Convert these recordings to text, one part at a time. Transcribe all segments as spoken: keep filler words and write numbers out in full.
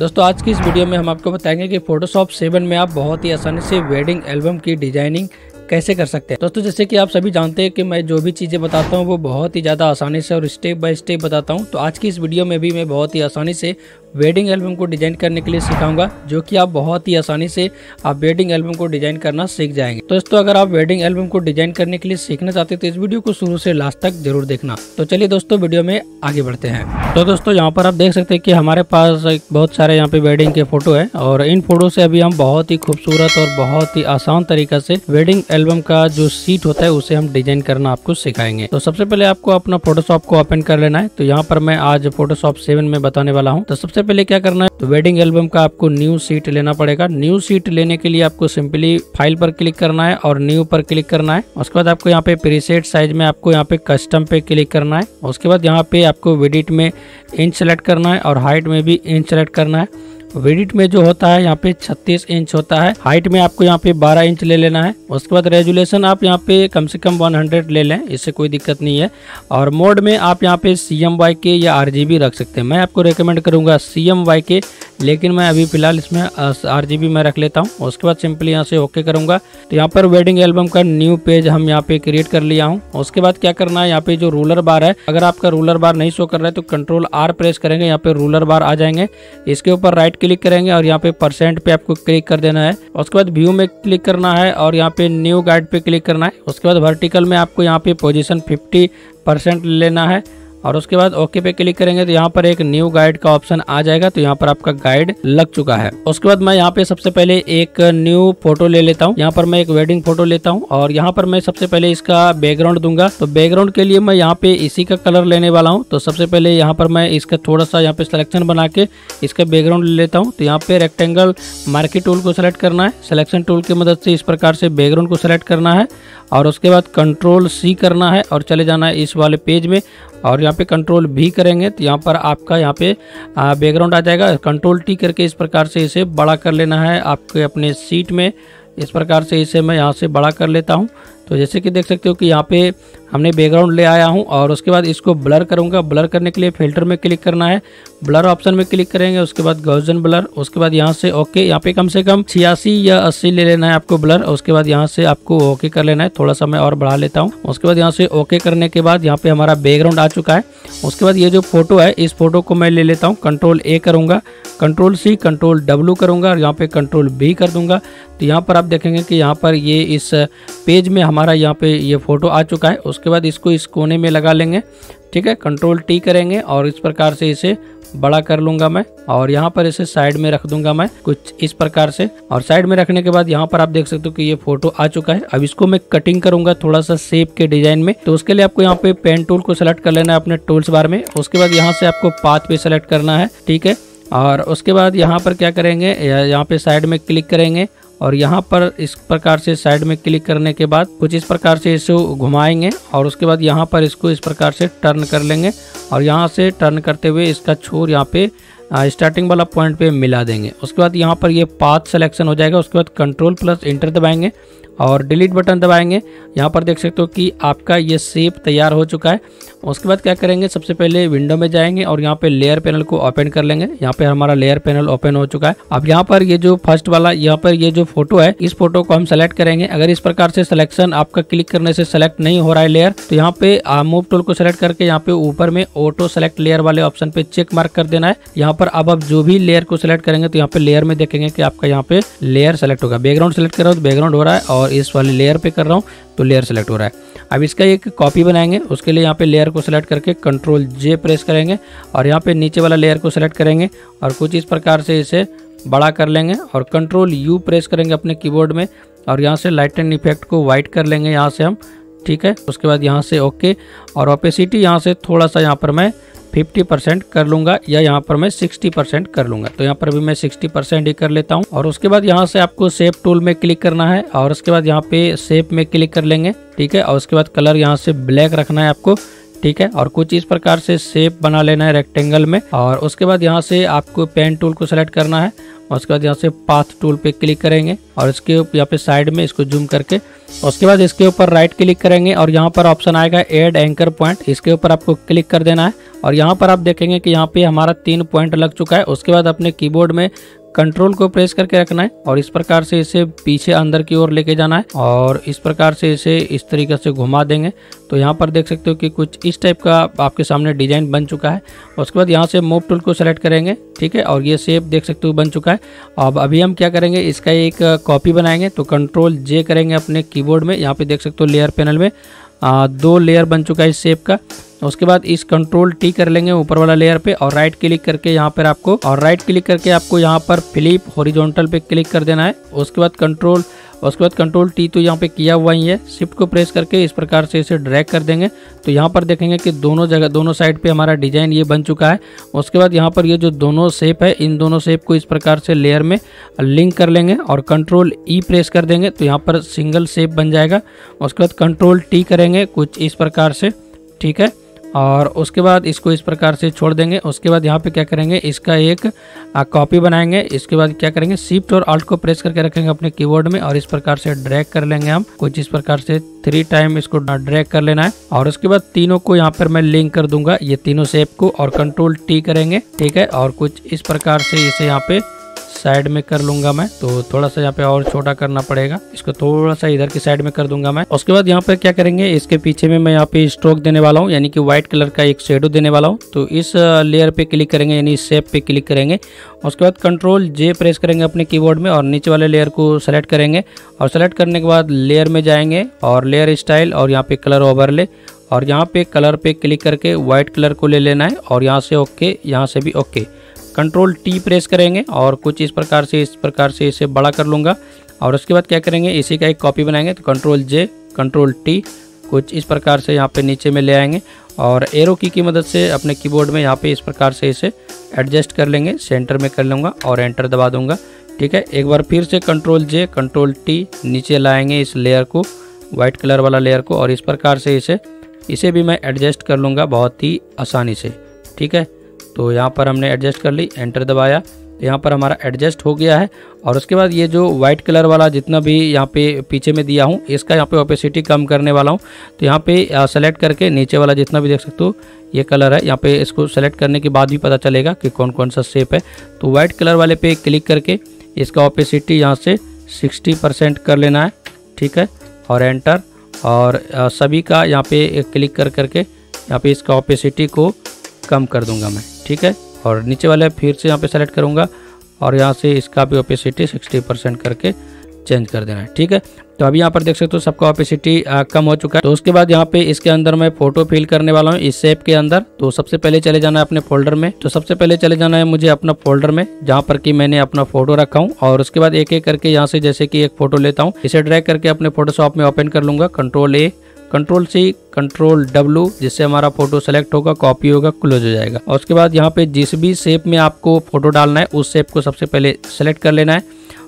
दोस्तों आज की इस वीडियो में हम आपको बताएंगे कि फोटोशॉप सेवन में आप बहुत ही आसानी से वेडिंग एल्बम की डिजाइनिंग कैसे कर सकते हैं। दोस्तों जैसे कि आप सभी जानते हैं कि मैं जो भी चीज़ें बताता हूँ वो बहुत ही ज़्यादा आसानी से और स्टेप बाय स्टेप बताता हूँ। तो आज की इस वीडियो में भी मैं बहुत ही आसानी से वेडिंग एल्बम को डिज़ाइन करने के लिए सिखाऊंगा, जो कि आप बहुत ही आसानी से आप वेडिंग एल्बम को डिज़ाइन करना सीख जाएंगे। तो दोस्तों अगर आप वेडिंग एल्बम को डिज़ाइन करने के लिए सीखना चाहते हैं तो इस वीडियो को शुरू से लास्ट तक जरूर देखना। तो चलिए दोस्तों वीडियो में आगे बढ़ते हैं। तो दोस्तों यहाँ पर आप देख सकते हैं कि हमारे पास बहुत सारे यहाँ पे वेडिंग के फोटो है और इन फोटो से अभी हम बहुत ही खूबसूरत और बहुत ही आसान तरीका से वेडिंग एल्बम का जो सीट होता है उसे हम डिजाइन करना आपको सिखाएंगे। तो सबसे पहले आपको अपना फोटोशॉप को ओपन कर लेना है। तो यहाँ पर मैं आज फोटोशॉप सेवन में बताने वाला हूँ। तो सबसे पहले क्या करना है, तो वेडिंग एल्बम का आपको न्यू सीट लेना पड़ेगा। न्यू सीट लेने के लिए आपको सिंपली फाइल पर क्लिक करना है और न्यू पर क्लिक करना है। उसके बाद आपको यहाँ पे प्रीसेट साइज में आपको यहाँ पे कस्टम पे क्लिक करना है। उसके बाद यहाँ पे आपको एडिट में इंच सेलेक्ट करना है और हाइट में भी इंच सेलेक्ट करना है। वेडिट में जो होता है यहाँ पे छत्तीस इंच होता है। हाइट में आपको यहाँ पे बारह इंच ले लेना है। उसके बाद रेजुलेशन आप यहाँ पे कम से कम सौ ले लें, इससे कोई दिक्कत नहीं है। और मोड में आप यहाँ पे सी एम वाई के या आर जी बी रख सकते हैं। मैं आपको रेकमेंड करूँगा सी एम वाई के, लेकिन मैं अभी फिलहाल इसमें आर जी बी में रख लेता हूँ। उसके बाद सिंपली यहाँ से ओके करूँगा। तो यहाँ पर वेडिंग एल्बम का न्यू पेज हम यहाँ पे क्रिएट कर लिया हूँ। उसके बाद क्या करना है, यहाँ पे जो रूलर बार है, अगर आपका रूलर बार नहीं शो कर रहा है तो कंट्रोल आर प्रेस करेंगे, यहाँ पे रूलर बार आ जाएंगे। इसके ऊपर राइट क्लिक करेंगे और यहाँ पे परसेंट पे आपको क्लिक कर देना है। उसके बाद व्यू में क्लिक करना है और यहाँ पे न्यू गाइड पे क्लिक करना है। उसके बाद वर्टिकल में आपको यहाँ पे पोजीशन पचास परसेंट लेना है और उसके बाद ओके पे क्लिक करेंगे तो यहाँ पर एक न्यू गाइड का ऑप्शन आ जाएगा। तो यहाँ पर आपका गाइड लग चुका है। उसके बाद मैं यहाँ पे सबसे पहले एक न्यू फोटो ले लेता हूँ। यहाँ पर मैं एक वेडिंग फोटो लेता हूँ और यहाँ पर मैं सबसे पहले इसका बैकग्राउंड दूंगा। तो बैकग्राउंड के लिए मैं यहाँ पे इसी का कलर लेने वाला हूँ। तो सबसे पहले यहाँ पर मैं इसका थोड़ा सा यहाँ पे सिलेक्शन बना के इसका बैकग्राउंड ले लेता हूँ। तो यहाँ पे रेक्टेंगल मार्की टूल को सिलेक्ट करना है। सिलेक्शन टूल की मदद से इस प्रकार से बैकग्राउंड को सिलेक्ट करना है और उसके बाद कंट्रोल सी करना है और चले जाना है इस वाले पेज में और यहाँ पे कंट्रोल भी करेंगे तो यहाँ पर आपका यहाँ पे बैकग्राउंड आ जाएगा। कंट्रोल टी करके इस प्रकार से इसे बड़ा कर लेना है आपके अपने सीट में। इस प्रकार से इसे मैं यहाँ से बड़ा कर लेता हूँ। तो जैसे कि देख सकते हो कि यहाँ पे हमने बैकग्राउंड ले आया हूँ और उसके बाद इसको ब्लर करूँगा। ब्लर करने के लिए फिल्टर में क्लिक करना है, ब्लर ऑप्शन में क्लिक करेंगे, उसके बाद गॉसियन ब्लर। उसके बाद यहाँ से ओके, यहाँ पे कम से कम छियासी या अस्सी ले लेना है आपको ब्लर। उसके बाद यहाँ से आपको ओके कर लेना है। थोड़ा सा मैं और बढ़ा लेता हूँ। उसके बाद यहाँ से ओके करने के बाद यहाँ पे हमारा बैकग्राउंड आ चुका है। उसके बाद ये जो फोटो है इस फोटो को मैं ले लेता हूँ। कंट्रोल ए करूँगा, कंट्रोल सी, कंट्रोल डब्ल्यू करूँगा और यहाँ पे कंट्रोल बी कर दूंगा। तो यहाँ पर आप देखेंगे कि यहाँ पर ये इस पेज में हमारा यहाँ पे ये फोटो आ चुका है। उसके बाद इसको इस कोने में लगा लेंगे, ठीक है। कंट्रोल टी करेंगे और इस प्रकार से इसे बड़ा कर लूंगा मैं और यहाँ पर इसे साइड में रख दूंगा मैं कुछ इस प्रकार से। और साइड में रखने के बाद यहाँ पर आप देख सकते हो कि ये फोटो आ चुका है। अब इसको मैं कटिंग करूंगा थोड़ा सा शेप के डिजाइन में। तो उसके लिए आपको यहाँ पे पेन टूल को सिलेक्ट कर लेना है अपने टूल्स बार में। उसके बाद यहाँ से आपको पाथ पे सिलेक्ट करना है, ठीक है। और उसके बाद यहाँ पर क्या करेंगे, यहाँ पे साइड में क्लिक करेंगे और यहाँ पर इस प्रकार से साइड में क्लिक करने के बाद कुछ इस प्रकार से इसे घुमाएंगे और उसके बाद यहाँ पर इसको इस प्रकार से टर्न कर लेंगे और यहाँ से टर्न करते हुए इसका छोर यहाँ पे स्टार्टिंग वाला पॉइंट पे मिला देंगे। उसके बाद यहाँ पर ये पाथ सिलेक्शन हो जाएगा। उसके बाद कंट्रोल प्लस इंटर दबाएंगे और डिलीट बटन दबाएंगे। यहाँ पर देख सकते हो कि आपका ये शेप तैयार हो चुका है। उसके बाद क्या करेंगे, सबसे पहले विंडो में जाएंगे और यहाँ पे लेयर पैनल को ओपन कर लेंगे। यहाँ पे हमारा लेयर पैनल ओपन हो चुका है। अब यहाँ पर ये जो फर्स्ट वाला यहाँ पर ये जो फोटो है इस फोटो को हम सेलेक्ट करेंगे। अगर इस प्रकार से सिलेक्शन आपका क्लिक करने से सेलेक्ट नहीं हो रहा है लेयर, तो यहाँ पे मूव टूल को सिलेक्ट करके यहाँ पे ऊपर में ऑटो सेलेक्ट लेयर वाले ऑप्शन पे चेक मार्क कर देना है। यहाँ पर अब आप जो भी लेयर को सिलेक्ट करेंगे तो यहाँ पे लेयर में देखेंगे कि आपका यहाँ पे लेयर सेलेक्ट होगा। बैकग्राउंड सेलेक्ट कर रहा हूँ तो बैकग्राउंड हो रहा है और इस वाले लेयर पे कर रहा हूँ तो लेयर सेलेक्ट हो रहा है। अब इसका एक कॉपी बनाएंगे। उसके लिए यहाँ पे लेयर को सिलेक्ट करके कंट्रोल जे प्रेस करेंगे और यहाँ पे नीचे वाला लेयर को सिलेक्ट करेंगे और कुछ इस प्रकार से इसे बड़ा कर लेंगे और कंट्रोल यू प्रेस करेंगे अपने कीबोर्ड में और यहाँ से लाइटन इफेक्ट को वाइट कर लेंगे यहाँ से हम, ठीक है। उसके बाद यहाँ से ओके और ओपेसिटी यहाँ से थोड़ा सा यहाँ पर मैं पचास परसेंट कर लूँगा या यहाँ पर मैं साठ परसेंट कर लूँगा। तो यहाँ पर भी मैं साठ परसेंट ही कर लेता हूँ। और उसके बाद यहाँ से आपको शेप टूल में क्लिक करना है और उसके बाद यहाँ पे शेप में क्लिक कर लेंगे, ठीक है। और उसके बाद कलर यहाँ से ब्लैक रखना है आपको, ठीक है। और कुछ इस प्रकार से शेप बना लेना है रेक्टेंगल में। और उसके बाद यहाँ से आपको पेन टूल को सिलेक्ट करना है और उसके बाद यहाँ से पाथ टूल पे क्लिक करेंगे और इसके यहाँ पे साइड में इसको जूम करके और उसके बाद इसके ऊपर राइट क्लिक करेंगे और यहाँ पर ऑप्शन आएगा ऐड एंकर पॉइंट, इसके ऊपर आपको क्लिक कर देना है। और यहाँ पर आप देखेंगे कि यहाँ पे हमारा तीन पॉइंट लग चुका है। उसके बाद अपने कीबोर्ड में कंट्रोल को प्रेस करके रखना है और इस प्रकार से इसे पीछे अंदर की ओर लेके जाना है और इस प्रकार से इसे इस तरीके से घुमा देंगे। तो यहाँ पर देख सकते हो कि कुछ इस टाइप का आपके सामने डिजाइन बन चुका है। उसके बाद यहाँ से मूव टूल को सेलेक्ट करेंगे, ठीक है, और ये शेप देख सकते हो बन चुका है। अब अभी हम क्या करेंगे, इसका एक कॉपी बनाएंगे। तो कंट्रोल जे करेंगे अपने कीबोर्ड में, यहाँ पे देख सकते हो लेयर पैनल में आ, दो लेयर बन चुका है इस शेप का। उसके बाद इस कंट्रोल टी कर लेंगे ऊपर वाला लेयर पे और राइट क्लिक करके यहाँ पर आपको और राइट क्लिक करके आपको यहाँ पर फ्लिप हॉरिजॉन्टल पे क्लिक कर देना है। उसके बाद कंट्रोल उसके बाद कंट्रोल टी तो यहाँ पे किया हुआ ही है, शिफ्ट को प्रेस करके इस प्रकार से इसे ड्रैग कर देंगे। तो यहाँ पर देखेंगे कि दोनों जगह दोनों साइड पे हमारा डिजाइन ये बन चुका है। उसके बाद यहाँ पर ये जो दोनों शेप है, इन दोनों शेप को इस प्रकार से लेयर में लिंक कर लेंगे और कंट्रोल ई प्रेस कर देंगे तो यहाँ पर सिंगल शेप बन जाएगा। उसके बाद कंट्रोल टी करेंगे कुछ इस प्रकार से, ठीक है, और उसके बाद इसको इस प्रकार से छोड़ देंगे। उसके बाद यहाँ पे क्या करेंगे, इसका एक कॉपी बनाएंगे। इसके बाद क्या करेंगे, शिफ्ट और अल्ट को प्रेस करके रखेंगे अपने कीबोर्ड में और इस प्रकार से ड्रैग कर लेंगे हम कुछ इस प्रकार से। थ्री टाइम इसको ड्रैग कर लेना है और उसके बाद तीनों को यहाँ पर मैं लिंक कर दूंगा, ये तीनों शेप को, और कंट्रोल टी करेंगे, ठीक है, और कुछ इस प्रकार से इसे यहाँ पे साइड में कर लूंगा मैं। तो थोड़ा सा यहाँ पे और छोटा करना पड़ेगा, इसको थोड़ा सा इधर की साइड में कर दूंगा मैं। उसके बाद यहाँ पे क्या करेंगे, इसके पीछे में मैं यहाँ पे स्ट्रोक देने वाला हूँ, यानी कि व्हाइट कलर का एक शेडो देने वाला हूँ। तो इस लेयर पे क्लिक करेंगे, यानी इस शेप पे क्लिक करेंगे। उसके बाद कंट्रोल जे प्रेस करेंगे अपने कीबोर्ड में और नीचे वाले लेयर को सेलेक्ट करेंगे और सेलेक्ट करने के बाद लेयर में जाएंगे और लेयर स्टाइल और यहाँ पे कलर ओवरले और यहाँ पे कलर पे क्लिक करके व्हाइट कलर को ले लेना है और यहाँ से ओके, यहाँ से भी ओके। कंट्रोल टी प्रेस करेंगे और कुछ इस प्रकार से इस प्रकार से इसे बड़ा कर लूँगा और उसके बाद क्या करेंगे, इसी का एक कॉपी बनाएंगे। तो कंट्रोल जे कंट्रोल टी कुछ इस प्रकार से यहाँ पे नीचे में ले आएंगे और एरो की की मदद से अपने कीबोर्ड में यहाँ पे इस प्रकार से इसे एडजस्ट कर लेंगे, सेंटर में कर लूँगा और एंटर दबा दूँगा, ठीक है। एक बार फिर से कंट्रोल जे कंट्रोल टी नीचे लाएँगे इस लेयर को, वाइट कलर वाला लेयर को, और इस प्रकार से इसे इसे भी मैं एडजस्ट कर लूँगा बहुत ही आसानी से, ठीक है। तो यहाँ पर हमने एडजस्ट कर ली, एंटर दबाया, यहाँ पर हमारा एडजस्ट हो गया है। और उसके बाद ये जो वाइट कलर वाला जितना भी यहाँ पे पीछे में दिया हूँ, इसका यहाँ पे ओपेसिटी कम करने वाला हूँ। तो यहाँ पे सेलेक्ट करके नीचे वाला जितना भी देख सकते हो ये कलर है, यहाँ पे इसको सेलेक्ट करने के बाद भी पता चलेगा कि कौन कौन सा शेप है। तो वाइट कलर वाले पे क्लिक करके इसका ओपेसिटी यहाँ से सिक्सटी परसेंट कर लेना है, ठीक है, और एंटर, और सभी का यहाँ पे क्लिक कर करके यहाँ पे इसका ओपेसिटी को कम कर दूंगा मैं, ठीक है। और नीचे वाले फिर से यहाँ पे सेलेक्ट करूँगा और यहाँ से इसका भी ओपेसिटी साठ परसेंट करके चेंज कर देना है, ठीक है। तो अभी यहाँ पर देख सकते हो सबका ओपेसिटी कम हो चुका है। तो उसके बाद यहाँ पे इसके अंदर मैं फोटो फिल करने वाला हूँ इस शेप के अंदर। तो सबसे पहले चले जाना है अपने फोल्डर में। तो सबसे पहले चले जाना है मुझे अपना फोल्डर में जहाँ पर कि मैंने अपना फोटो रखा हूँ और उसके बाद एक एक करके यहाँ से, जैसे कि एक फोटो लेता हूँ, इसे ड्रैग करके अपने फोटोशॉप में ओपन कर लूँगा। Control A control C control W, जिससे हमारा फोटो सेलेक्ट होगा, कॉपी होगा, क्लोज हो जाएगा। और उसके बाद यहाँ पे जिस भी शेप में आपको फोटो डालना है उस शेप को सबसे पहले सेलेक्ट कर लेना है,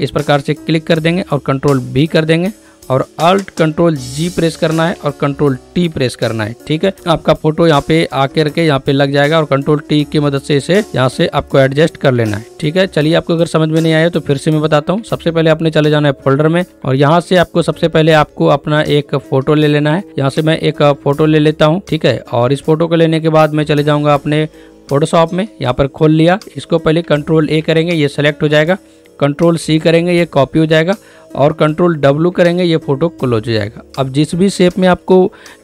इस प्रकार से क्लिक कर देंगे और कंट्रोल बी कर देंगे और अल्ट कंट्रोल जी प्रेस करना है और कंट्रोल टी प्रेस करना है, ठीक है। आपका फोटो यहाँ पे आकर के यहाँ पे लग जाएगा और कंट्रोल टी की मदद से इसे यहाँ से आपको एडजस्ट कर लेना है, ठीक है। चलिए, आपको अगर समझ में नहीं आया तो फिर से मैं बताता हूँ। सबसे पहले आपने चले जाना है फोल्डर में और यहाँ से आपको सबसे पहले आपको अपना एक फोटो ले लेना है। यहाँ से मैं एक फोटो ले लेता हूँ, ठीक है, और इस फोटो को लेने के बाद मैं चले जाऊँगा अपने फोटोशॉप में। यहाँ पर खोल लिया, इसको पहले कंट्रोल ए करेंगे, ये सेलेक्ट हो जाएगा, कंट्रोल सी करेंगे, ये कॉपी हो जाएगा, और कंट्रोल डब्ल्यू करेंगे, ये फोटो क्लोज हो जाएगा। अब जिस भी शेप में आपको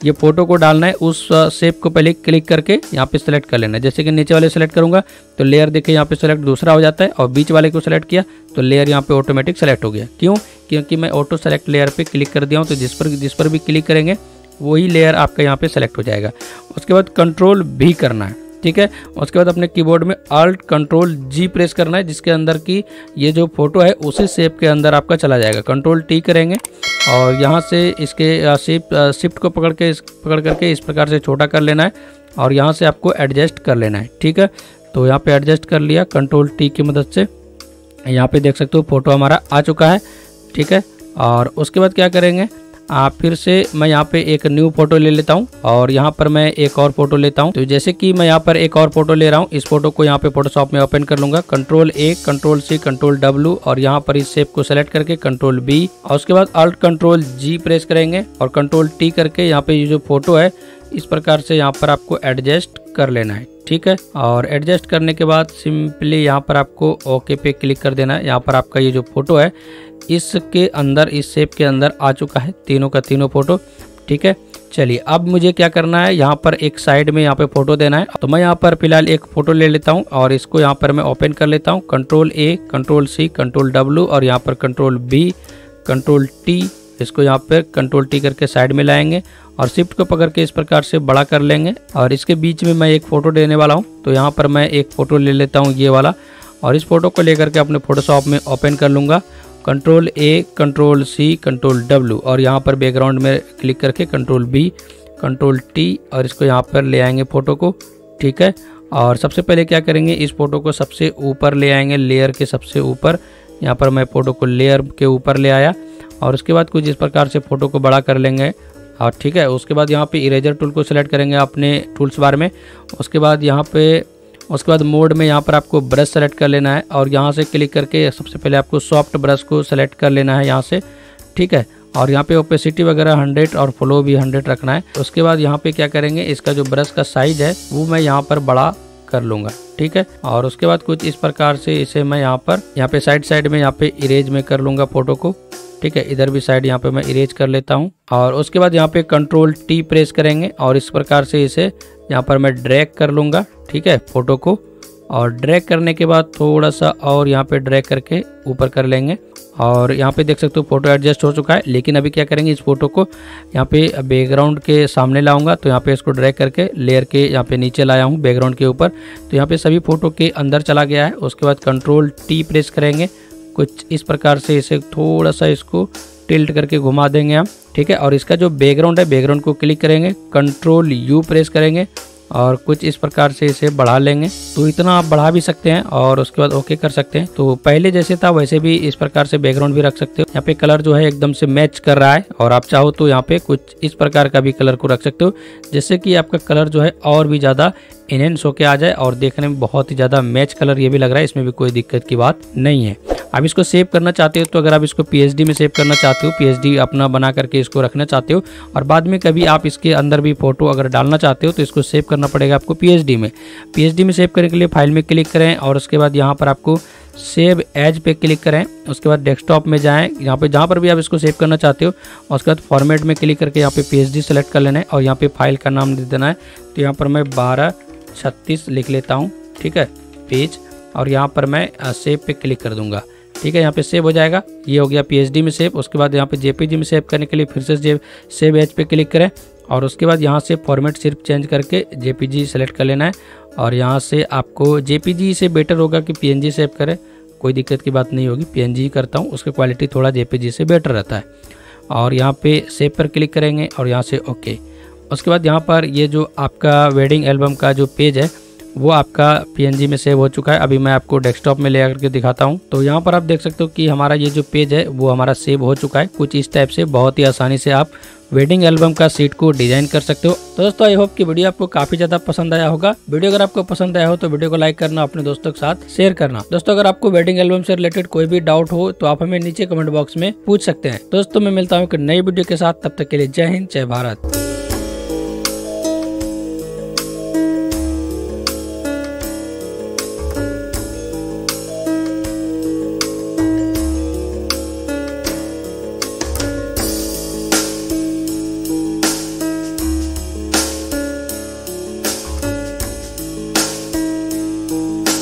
ये फोटो को डालना है उस शेप को पहले क्लिक करके यहाँ पे सेलेक्ट कर लेना है। जैसे कि नीचे वाले सेलेक्ट करूँगा तो लेयर देखिए यहाँ पे सेलेक्ट दूसरा हो जाता है और बीच वाले को सेलेक्ट किया तो लेयर यहाँ पे ऑटोमेटिक सेलेक्ट हो गया। क्यों? क्योंकि मैं ऑटो सेलेक्ट लेयर पर क्लिक कर दिया हूँ। तो जिस पर जिस पर भी क्लिक करेंगे वही लेयर आपका यहाँ पर सेलेक्ट हो जाएगा। उसके बाद कंट्रोल भी करना है, ठीक है। उसके बाद अपने कीबोर्ड में अल्ट कंट्रोल जी प्रेस करना है, जिसके अंदर की ये जो फोटो है उसी शेप के अंदर आपका चला जाएगा। कंट्रोल टी करेंगे और यहाँ से इसके शिफ्ट शिफ्ट को पकड़ के पकड़ करके इस प्रकार से छोटा कर लेना है और यहाँ से आपको एडजस्ट कर लेना है, ठीक है। तो यहाँ पे एडजस्ट कर लिया कंट्रोल टी की मदद से। यहाँ पे देख सकते हो फोटो हमारा आ चुका है, ठीक है। और उसके बाद क्या करेंगे, आ, फिर से मैं यहाँ पे एक न्यू फोटो ले लेता हूँ और यहाँ पर मैं एक और फोटो लेता हूँ। तो जैसे कि मैं यहाँ पर एक और फोटो ले रहा हूँ, इस फोटो को यहाँ पे फोटोशॉप में ओपन कर लूंगा, control A control C control W और यहाँ पर इस शेप को सेलेक्ट करके कंट्रोल बी और उसके बाद अल्ट कंट्रोल जी प्रेस करेंगे और कंट्रोल टी करके यहाँ पे ये जो फोटो है इस प्रकार से यहाँ पर आपको एडजस्ट कर लेना है, ठीक है। और एडजस्ट करने के बाद सिंपली यहाँ पर आपको ओके पे क्लिक कर देना है। यहाँ पर आपका ये जो फोटो है इसके अंदर इस शेप के अंदर आ चुका है तीनों का तीनों फोटो, ठीक है। चलिए अब मुझे क्या करना है, यहाँ पर एक साइड में यहाँ पे फोटो देना है। तो मैं यहाँ पर फिलहाल एक फोटो ले लेता हूँ और इसको यहाँ पर मैं ओपन कर लेता हूँ, control A control C control W और यहाँ पर कंट्रोल बी कंट्रोल टी, इसको यहाँ पर कंट्रोल टी करके साइड में लाएंगे और शिफ्ट को पकड़ के इस प्रकार से बड़ा कर लेंगे और इसके बीच में मैं एक फ़ोटो देने वाला हूँ। तो यहाँ पर मैं एक फ़ोटो ले लेता हूँ ये वाला और इस फोटो को लेकर के अपने फोटोशॉप में ओपन कर लूँगा, control A control C control W और यहाँ पर बैकग्राउंड में क्लिक करके कंट्रोल बी कंट्रोल टी और इसको यहाँ पर ले आएंगे फ़ोटो को, ठीक है। और सबसे पहले क्या करेंगे, इस फोटो को सबसे ऊपर ले आएंगे, लेयर के सबसे ऊपर। यहाँ पर मैं फ़ोटो को लेयर के ऊपर ले आया और उसके बाद कुछ इस प्रकार से फ़ोटो को बड़ा कर लेंगे और ठीक है। उसके बाद यहाँ पे इरेजर टूल को सिलेक्ट करेंगे अपने टूल्स बार में, उसके बाद यहाँ पे उसके बाद मोड में यहाँ पर आपको ब्रश सेलेक्ट कर लेना है और यहाँ से क्लिक करके सबसे पहले आपको सॉफ्ट ब्रश को सेलेक्ट कर लेना है यहाँ से, ठीक है। और यहाँ पे ओपेसिटी वगैरह हंड्रेड और फ्लो भी हंड्रेड रखना है। उसके बाद यहाँ पे क्या करेंगे, इसका जो ब्रश का साइज है वो मैं यहाँ पर बड़ा कर लूँगा, ठीक है। और उसके बाद कुछ इस प्रकार से इसे मैं यहाँ पर यहाँ पे साइड साइड में यहाँ पे इरेज में कर लूँगा फोटो को, ठीक है। इधर भी साइड यहाँ पे मैं इरेज कर लेता हूँ और उसके बाद यहाँ पे कंट्रोल टी प्रेस करेंगे और इस प्रकार से इसे यहाँ पर मैं ड्रैग कर लूँगा, ठीक है, फोटो को। और ड्रैग करने के बाद थोड़ा सा और यहाँ पे ड्रैग करके ऊपर कर लेंगे और यहाँ पे देख सकते हो फोटो एडजस्ट हो चुका है। लेकिन अभी क्या करेंगे, इस फोटो को यहाँ पे बैकग्राउंड के सामने लाऊंगा। तो यहाँ पे इसको ड्रैग करके लेयर के यहाँ पे नीचे लाया हूँ बैकग्राउंड के ऊपर, तो यहाँ पे सभी फोटो के अंदर चला गया है। उसके बाद कंट्रोल टी प्रेस करेंगे, कुछ इस प्रकार से इसे थोड़ा सा इसको टिल्ट करके घुमा देंगे हम, ठीक है। और इसका जो बैकग्राउंड है बैकग्राउंड को क्लिक करेंगे, कंट्रोल यू प्रेस करेंगे और कुछ इस प्रकार से इसे बढ़ा लेंगे। तो इतना आप बढ़ा भी सकते हैं और उसके बाद ओके कर सकते हैं। तो पहले जैसे था वैसे भी इस प्रकार से बैकग्राउंड भी रख सकते हो। यहाँ पे कलर जो है एकदम से मैच कर रहा है और आप चाहो तो यहाँ पे कुछ इस प्रकार का भी कलर को रख सकते हो, जिससे कि आपका कलर जो है और भी ज़्यादा एनहेंस होके आ जाए और देखने में बहुत ही ज़्यादा मैच कलर ये भी लग रहा है, इसमें भी कोई दिक्कत की बात नहीं है। आप इसको सेव करना चाहते हो तो अगर आप इसको पीएचडी में सेव करना चाहते हो, पीएचडी अपना बना करके इसको रखना चाहते हो और बाद में कभी आप इसके अंदर भी फोटो अगर डालना चाहते हो तो इसको सेव करना पड़ेगा आपको पीएचडी में। पीएचडी में सेव करने के लिए फाइल में क्लिक करें और उसके बाद यहाँ पर आपको सेव एज पे क्लिक करें, उसके बाद डेस्कटॉप में जाएं, यहाँ पे जहाँ पर भी आप इसको सेव करना चाहते हो, और उसके बाद फॉर्मेट में क्लिक करके यहाँ पे पीएचडी सेलेक्ट कर लेना है और यहाँ पे फाइल का नाम दे देना है। तो यहाँ पर मैं बारह छत्तीस लिख लेता हूँ, ठीक है, पेज, और यहाँ पर मैं सेव पे क्लिक कर दूँगा, ठीक है। यहाँ पे सेव हो जाएगा, ये हो गया पीएचडी में सेव। उसके बाद यहाँ पे जेपीजी में सेव करने के लिए फिर से सेव एज पे क्लिक करें और उसके बाद यहाँ से फॉर्मेट सिर्फ चेंज करके जेपीजी सेलेक्ट कर लेना है और यहाँ से आपको जेपीजी से बेटर होगा कि पीएनजी सेव करें, कोई दिक्कत की बात नहीं होगी, पीएनजी करता हूँ, उसकी क्वालिटी थोड़ा जेपीजी से बेटर रहता है। और यहाँ पर सेव पर क्लिक करेंगे और यहाँ से ओके। उसके बाद यहाँ पर ये जो आपका वेडिंग एल्बम का जो पेज है वो आपका पीएनजी में सेव हो चुका है। अभी मैं आपको डेस्कटॉप में ले आकर के दिखाता हूँ। तो यहाँ पर आप देख सकते हो कि हमारा ये जो पेज है वो हमारा सेव हो चुका है। कुछ इस टाइप से बहुत ही आसानी से आप वेडिंग एल्बम का सीट को डिजाइन कर सकते हो। तो दोस्तों आई होप कि वीडियो आपको काफी ज्यादा पसंद आया होगा। वीडियो अगर आपको पसंद आया हो तो वीडियो को लाइक करना, अपने दोस्तों के साथ शेयर करना। दोस्तों अगर आपको वेडिंग एल्बम से रिलेटेड कोई भी डाउट हो तो आप हमें नीचे कमेंट बॉक्स में पूछ सकते हैं। दोस्तों मैं मिलता हूँ एक नई वीडियो के साथ, तब तक के लिए जय हिंद जय भारत।